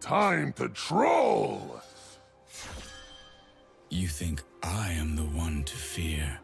Time to troll! You think I am the one to fear?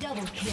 Double kill.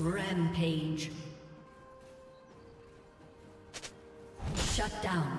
Rampage. Shut down.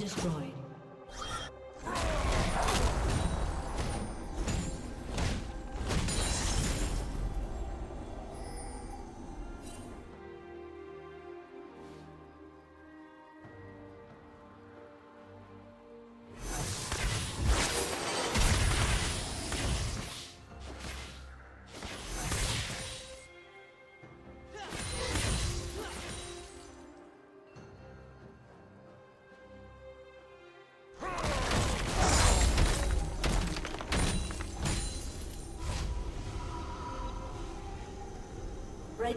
Destroyed. The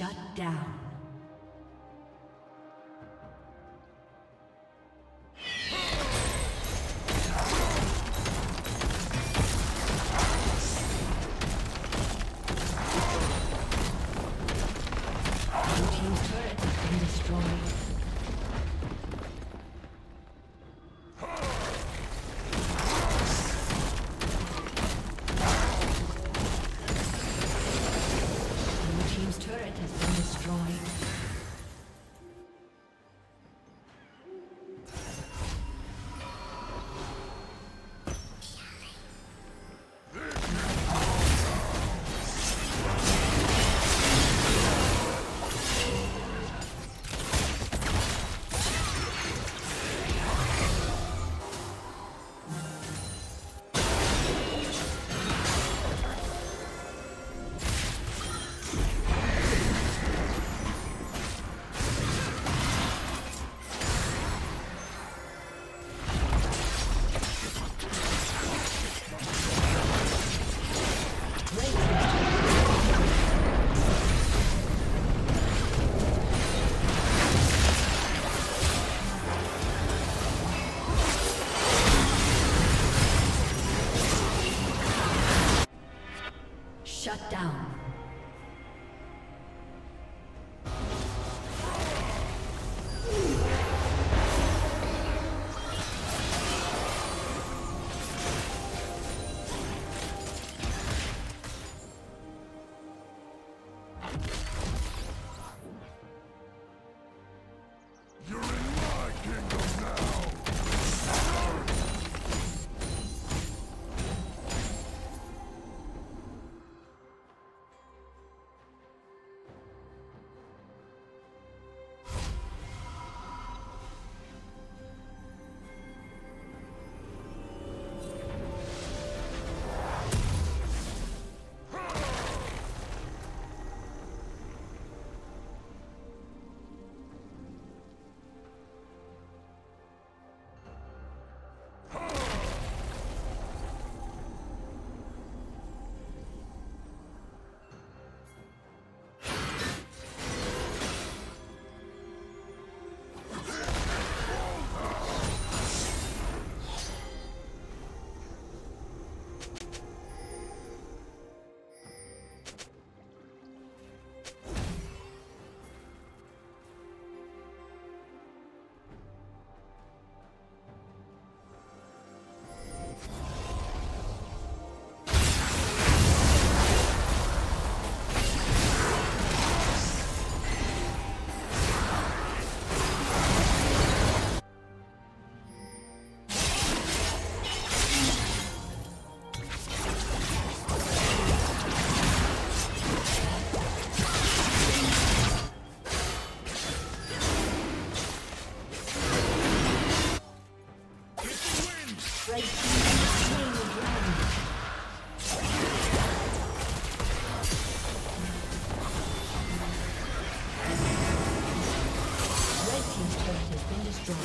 Shut down. Shut down. Red team's turret has been destroyed.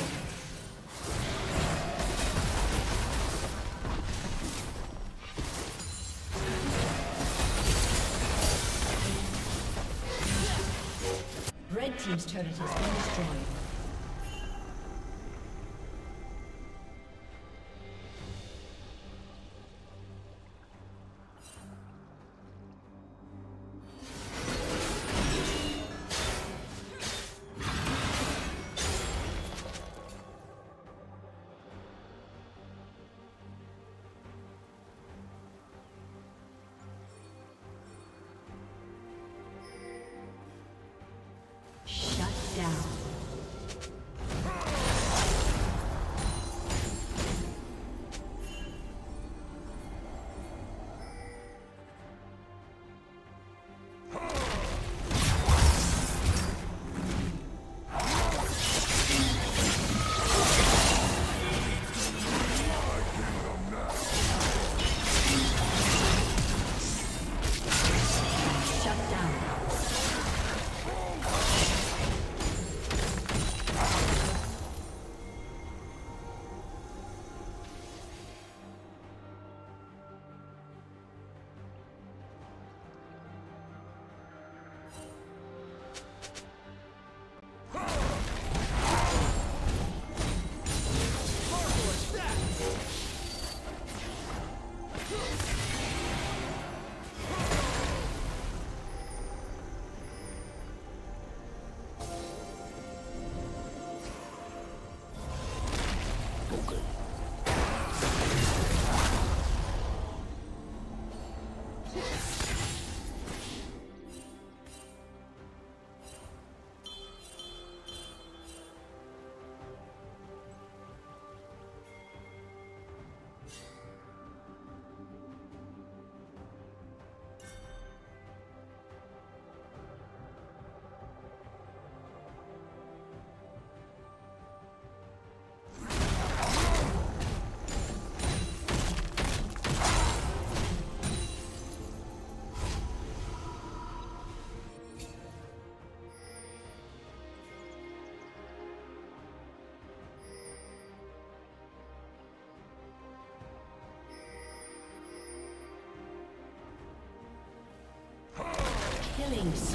Killings.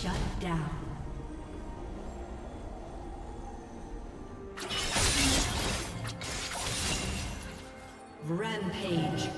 Shut down. Rampage.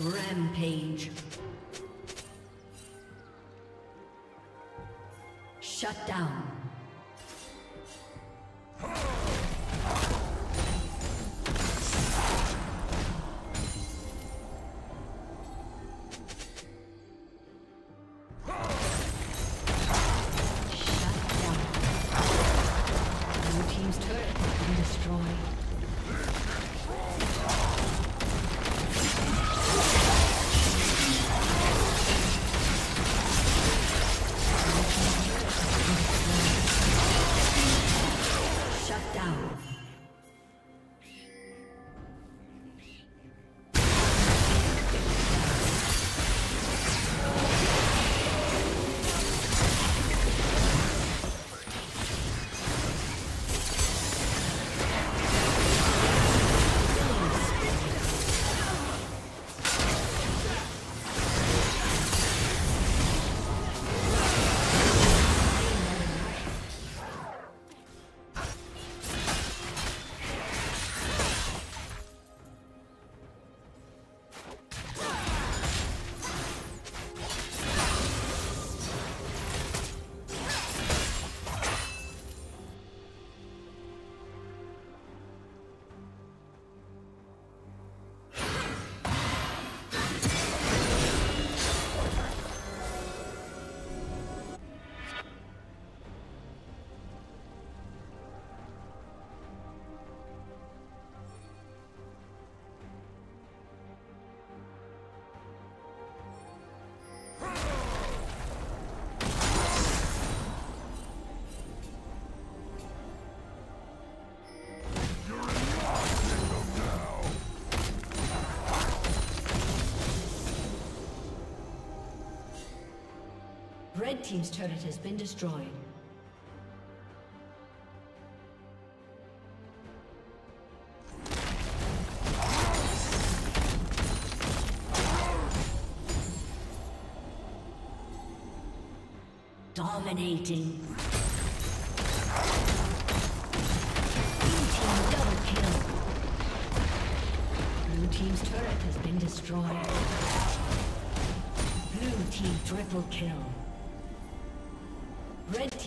Rampage. Shut down. Red team's turret has been destroyed. Dominating. Blue team double kill. Blue team's turret has been destroyed. Blue team triple kill. Red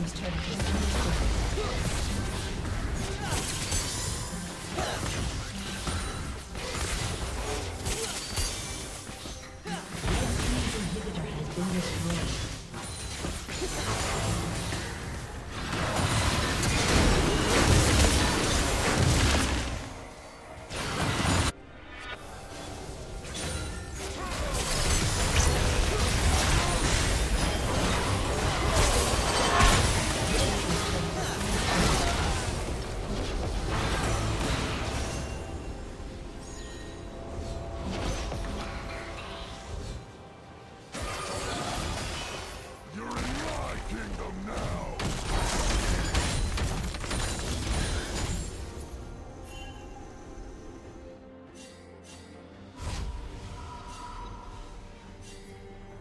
team's turret has been destroyed.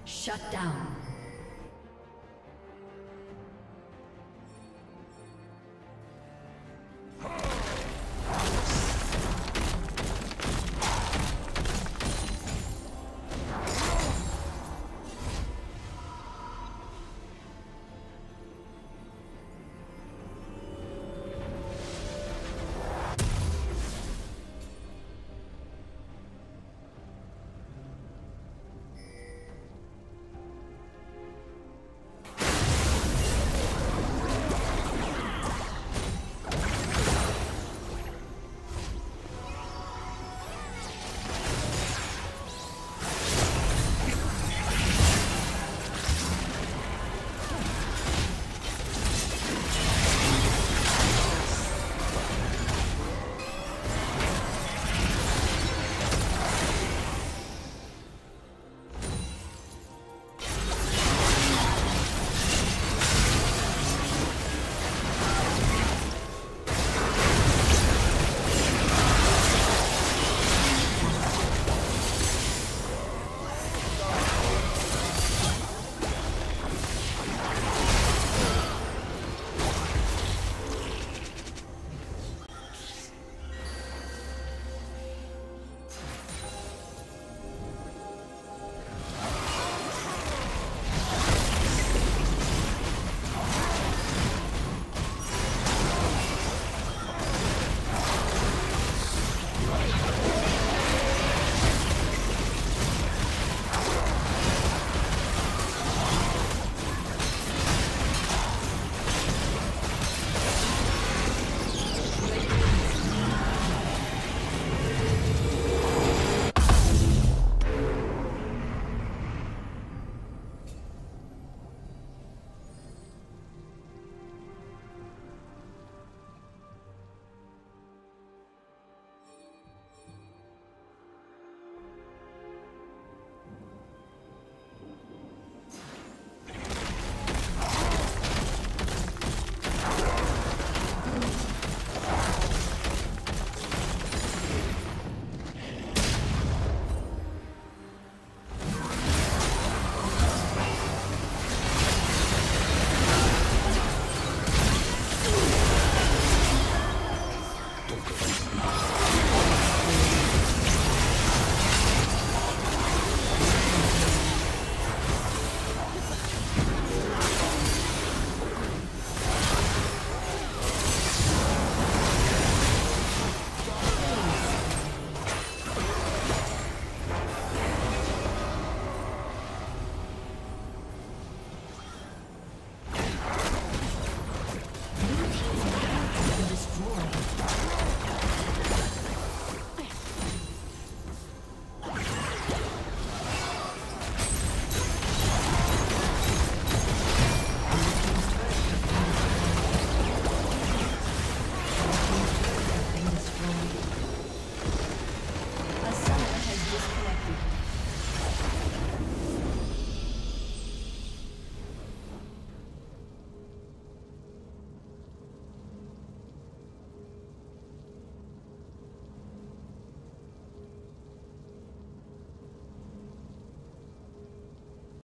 Shut down.